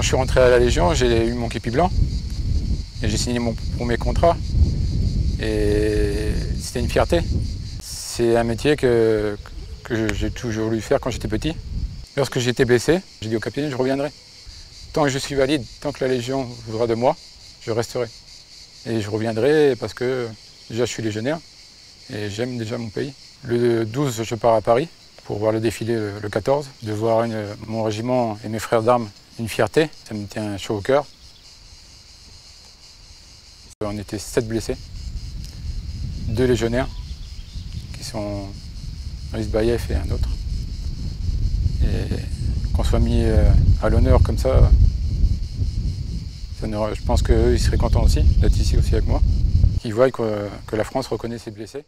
quand je suis rentré à la Légion, j'ai eu mon képi blanc et j'ai signé mon premier contrat. Et c'était une fierté. C'est un métier que j'ai toujours voulu faire quand j'étais petit. Lorsque j'étais blessé, j'ai dit au capitaine, je reviendrai. Tant que je suis valide, tant que la Légion voudra de moi, je resterai. Et je reviendrai parce que déjà je suis légionnaire et j'aime déjà mon pays. Le 12, je pars à Paris pour voir le défilé le 14. De voir mon régiment et mes frères d'armes, une fierté, ça me tient chaud au cœur. On était 7 blessés, 2 légionnaires qui sont Rizbaïev et un autre. Et qu'on soit mis à l'honneur comme ça, je pense qu'eux, ils seraient contents aussi d'être ici aussi avec moi, qu'ils voient que la France reconnaît ses blessés.